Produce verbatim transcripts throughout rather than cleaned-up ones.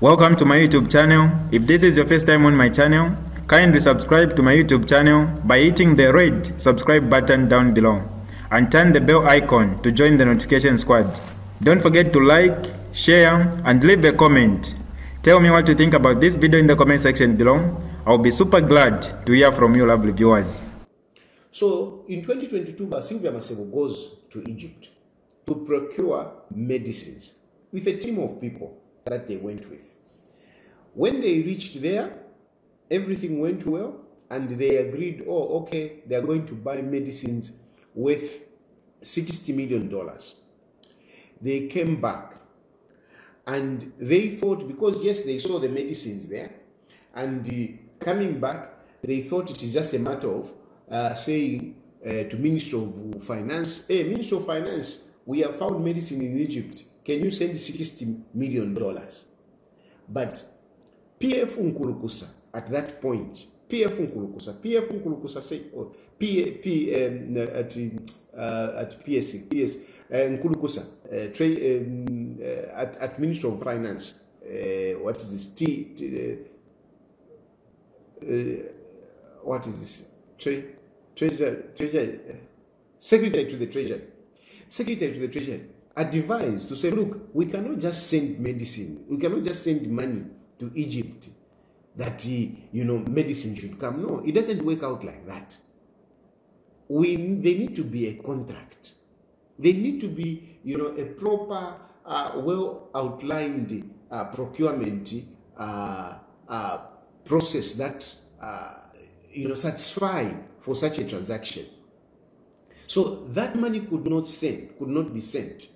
Welcome to my YouTube channel. If this is your first time on my channel, kindly subscribe to my YouTube channel by hitting the red subscribe button down below and turn the bell icon to join the notification squad. Don't forget to like, share and leave a comment. Tell me what you think about this video in the comment section below. I'll be super glad to hear from you lovely viewers. So in twenty twenty-two, Sylvia Masebo goes to Egypt to procure medicines with a team of people that they went with. When they reached there, everything went well and they agreed, oh, okay, they're going to buy medicines with sixty million dollars. They came back and they thought, because yes, they saw the medicines there, and uh, coming back, they thought it is just a matter of uh, saying uh, to Minister of Finance, hey, Minister of Finance, we have found medicine in Egypt. Can you send sixty million dollars? But P F Nkhulukusa, at that point, P F Nkhulukusa, P F Nkhulukusa say, oh, P, P, um, at, uh, at P S C, P S, uh, Nkhulukusa, uh, tra um, uh, at, at Minister of Finance, uh, what is this, T, T uh, uh, what is this, Tre Treasury, Treasury, uh, Secretary to the Treasury, Secretary to the Treasury, advised to say, look, we cannot just send medicine, we cannot just send money to Egypt, that, you know, medicine should come. No, it doesn't work out like that. We, there need to be a contract. There need to be, you know, a proper, uh, well-outlined uh, procurement uh, uh, process that, uh, you know, satisfy for such a transaction. So that money could not send, could not be sent.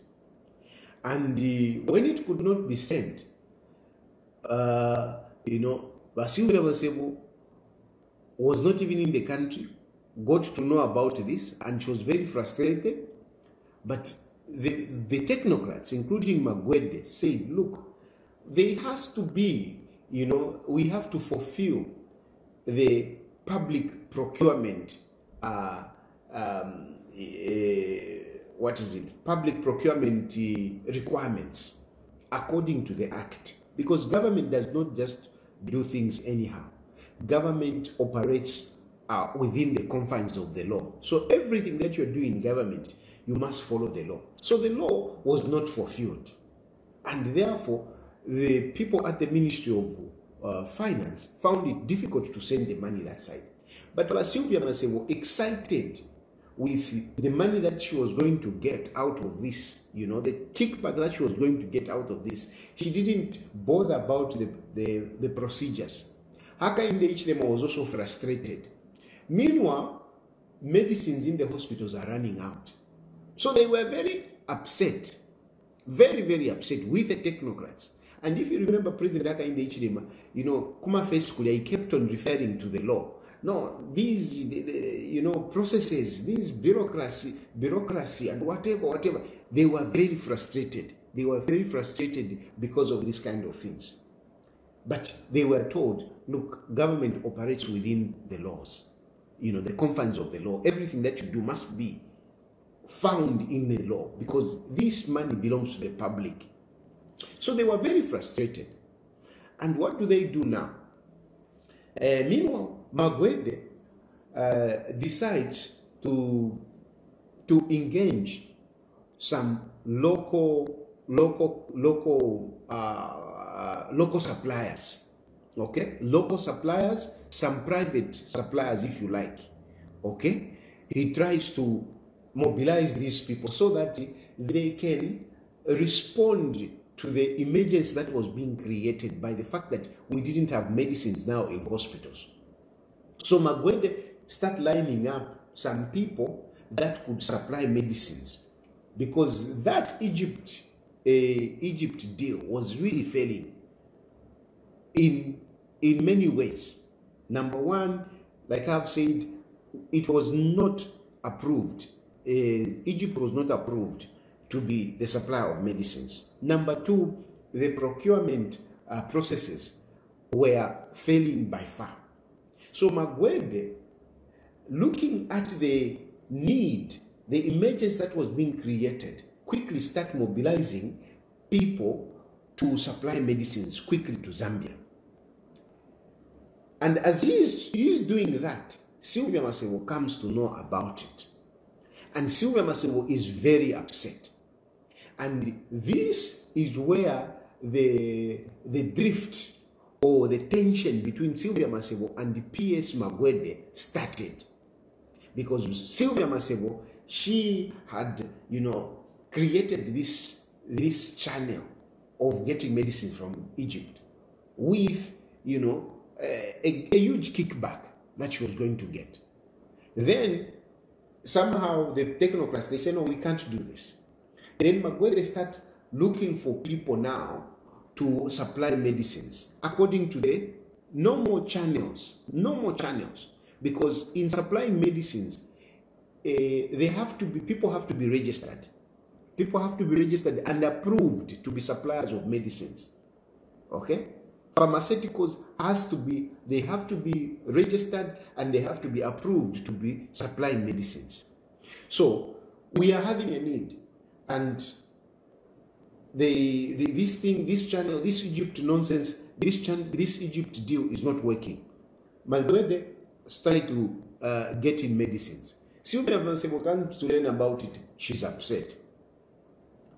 And uh, when it could not be sent, uh, you know, Sylvia Masebo was not even in the country, got to know about this, and she was very frustrated. But the, the technocrats, including Magwede, said, look, there has to be, you know, we have to fulfill the public procurement, uh, um, uh, what is it, public procurement requirements according to the Act. Because government does not just do things anyhow. Government operates uh, within the confines of the law. So everything that you're doing in government, you must follow the law. So the law was not fulfilled. And therefore, the people at the Ministry of uh, Finance found it difficult to send the money that side. But Sylvia Masebo was excited with the money that she was going to get out of this, you know, the kickback that she was going to get out of this. She didn't bother about the, the, the procedures. Hakainde Hichilema was also frustrated. Meanwhile, medicines in the hospitals are running out. So they were very upset, very, very upset with the technocrats. And if you remember President Hakainde Hichilema, you know, Kuma First Kulia, he kept on referring to the law. No, these, you know, processes, these bureaucracy, bureaucracy and whatever, whatever, they were very frustrated. They were very frustrated because of this kind of things. But they were told, look, government operates within the laws, you know, the confines of the law. Everything that you do must be found in the law because this money belongs to the public. So they were very frustrated. And what do they do now? Uh, meanwhile, Magwede uh, decides to, to engage some local, local, local, uh, local suppliers, okay? Local suppliers, some private suppliers, if you like, okay? He tries to mobilize these people so that they can respond to the emergency that was being created by the fact that we didn't have medicines now in hospitals. So Magwede start lining up some people that could supply medicines because that Egypt, uh, Egypt deal was really failing in, in many ways. Number one, like I've said, it was not approved. Uh, Egypt was not approved to be the supplier of medicines. Number two, the procurement uh, processes were failing by far. So Magwede, looking at the need, the emergency that was being created, quickly start mobilizing people to supply medicines quickly to Zambia. And as he is, he is doing that, Sylvia Masebo comes to know about it. And Sylvia Masebo is very upset. And this is where the, the drift or the tension between Sylvia Masebo and the P S Magwede started. Because Sylvia Masebo, she had, you know, created this, this channel of getting medicine from Egypt with, you know, a, a huge kickback that she was going to get. Then, somehow, the technocrats, they say, no, we can't do this. Then Magwede start looking for people now to supply medicines according to the no more channels, no more channels. Because in supplying medicines, uh, they have to be, people have to be registered. People have to be registered and approved to be suppliers of medicines. Okay? Pharmaceuticals has to be, they have to be registered and they have to be approved to be supplying medicines. So we are having a need, and the, the this thing, this channel, this Egypt nonsense, this chan this Egypt deal is not working. Magwede started to uh, get in medicines. Sylvia Masebo comes to learn about it. She's upset.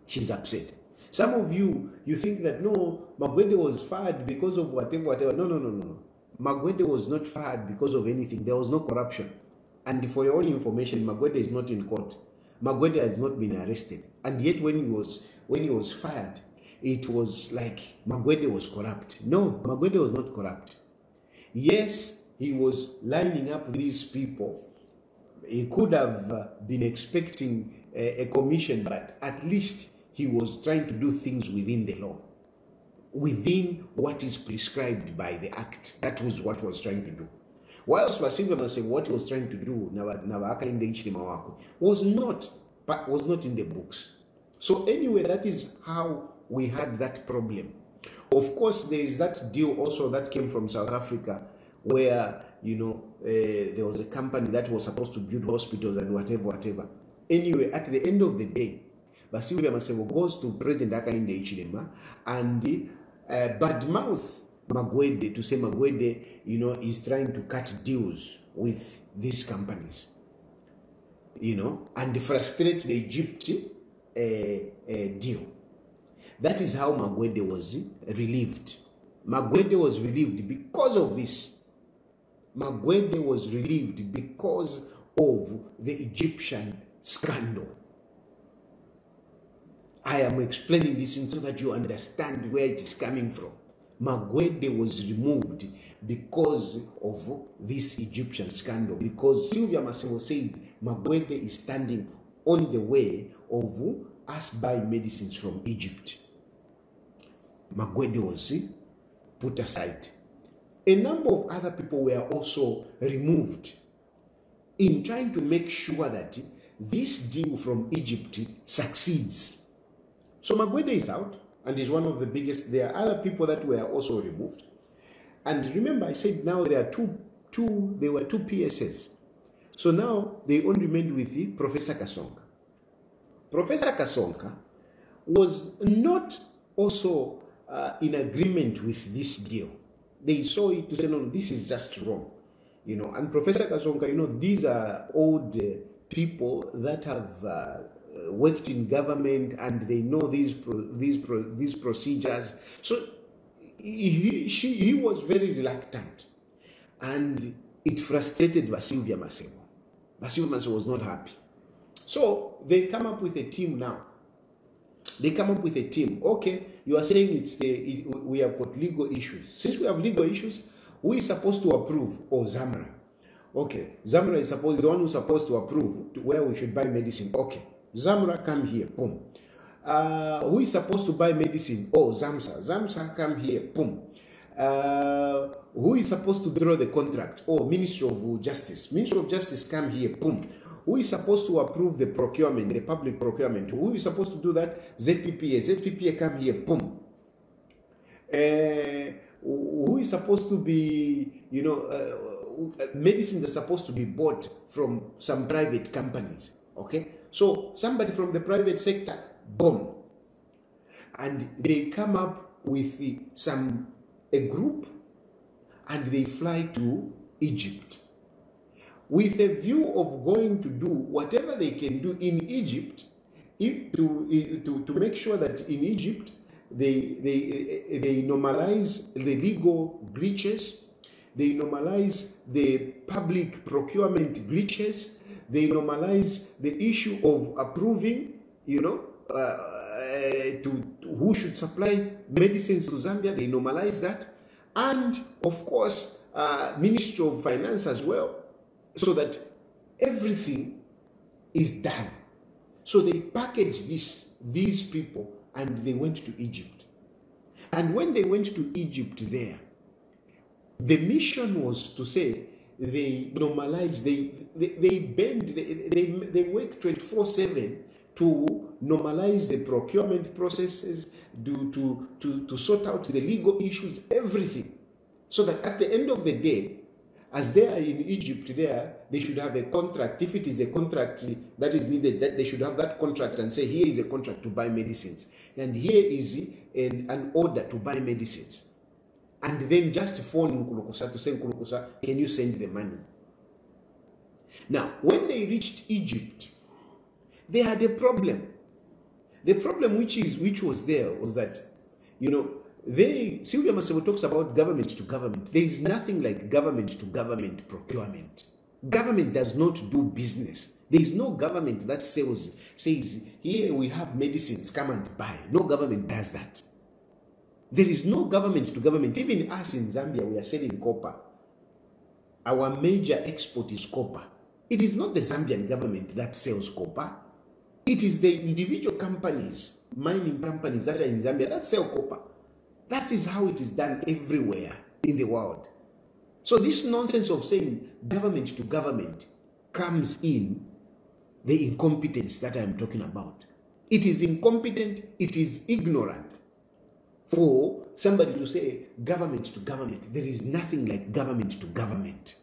She's upset. Some of you, you think that, no, Magwede was fired because of whatever, whatever. No, no, no, no. Magwede was not fired because of anything. There was no corruption. And for your own information, Magwede is not in court. Magwede has not been arrested. And yet when he was, when he was fired, it was like Magwede was corrupt. No, Magwede was not corrupt. Yes, he was lining up these people. He could have been expecting a, a commission, but at least he was trying to do things within the law, within what is prescribed by the act. That was what he was trying to do. Whilst Sylvia Masebo, what he was trying to do was not, was not in the books. So anyway, that is how we had that problem. Of course, there is that deal also that came from South Africa where, you know, uh, there was a company that was supposed to build hospitals and whatever, whatever. Anyway, at the end of the day, But Sylvia Masebo goes to President Hakainde Hichilema and uh, badmouths Magwede to say Magwede, you know, is trying to cut deals with these companies, you know, and frustrate the Egypt uh, uh, deal. That is how Magwede was relieved. Magwede was relieved because of this. Magwede was relieved because of the Egyptian scandal. I am explaining this so that you understand where it is coming from. Magwede was removed because of this Egyptian scandal, because Sylvia Masebo said Magwede is standing on the way of us buying medicines from Egypt. Magwede was put aside. A number of other people were also removed in trying to make sure that this deal from Egypt succeeds. So Magwede is out and is one of the biggest. There are other people that were also removed. And remember, I said now there are two, two there were two P Ss. So now they all remained with the Professor Kasonka. Professor Kasonka was not also uh, in agreement with this deal. They saw it to say, no, this is just wrong. You know, and Professor Kasonka, you know, these are old uh, people that have... Uh, worked in government and they know these pro these pro these procedures. So he, she, he was very reluctant, and it frustrated Sylvia Masebo. Sylvia Masebo was not happy. So they come up with a team now. They come up with a team. Okay, you are saying it's the, it, we have got legal issues. Since we have legal issues, who is supposed to approve? Oh, Zamra. Okay, Zamra is supposed the one who's supposed to approve to where we should buy medicine. Okay. Zamra, come here, boom. Uh, who is supposed to buy medicine? Oh, Zamsa. Zamsa, come here, boom. Uh, Who is supposed to draw the contract? Oh, Ministry of Justice. Ministry of Justice, come here, boom. Who is supposed to approve the procurement, the public procurement? Who is supposed to do that? Z P P A. Z P P A, come here, boom. Uh, who is supposed to be, you know, uh, medicine that's supposed to be bought from some private companies, okay? So somebody from the private sector, boom. And they come up with some, a group, and they fly to Egypt with a view of going to do whatever they can do in Egypt, if to, to, to make sure that in Egypt they, they, they normalize the legal glitches, they normalize the public procurement glitches, they normalize the issue of approving, you know, uh, to, to who should supply medicines to Zambia, they normalize that. And, of course, uh, Ministry of Finance as well, so that everything is done. So they packaged this, these people, and they went to Egypt. And when they went to Egypt there, the mission was to say they normalize, they, they, they bend, they, they, they work twenty-four seven to normalize the procurement processes, do, to, to, to sort out the legal issues, everything. So that at the end of the day, as they are in Egypt there, they should have a contract. If it is a contract that is needed, that they should have that contract and say, here is a contract to buy medicines. And here is an, an order to buy medicines. And then just phone Nkhulukusa to say, Nkhulukusa, can you send the money? Now, when they reached Egypt, they had a problem. The problem which is which was there was that, you know, they Sylvia Masebo talks about government to government. There is nothing like government to government procurement. Government does not do business. There is no government that sells, says, here we have medicines, come and buy. No government does that. There is no government to government. Even us in Zambia, we are selling copper. Our major export is copper. It is not the Zambian government that sells copper. It is the individual companies, mining companies that are in Zambia that sell copper. That is how it is done everywhere in the world. So this nonsense of saying government to government comes in the incompetence that I am talking about. It is incompetent, it is ignorant for somebody to say government to government. There is nothing like government to government.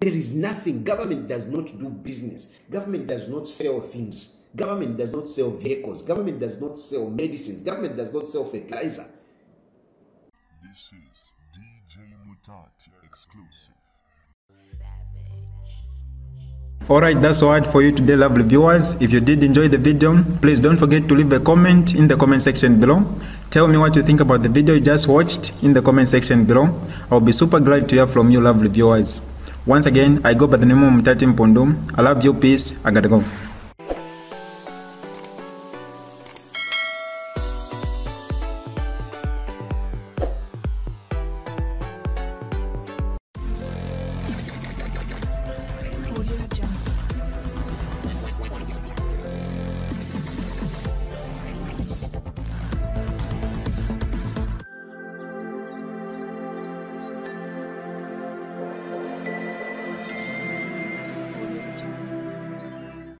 There is nothing. Government does not do business. Government does not sell things. Government does not sell vehicles. Government does not sell medicines. Government does not sell fertilizer. This is D J Mutati exclusive. Savage. Alright, that's all for you today, lovely viewers. If you did enjoy the video, please don't forget to leave a comment in the comment section below. Tell me what you think about the video you just watched in the comment section below. I'll be super glad to hear from you, lovely viewers. Once again, I go by the name of Mutati Mpundu. I love you, peace, I gotta go.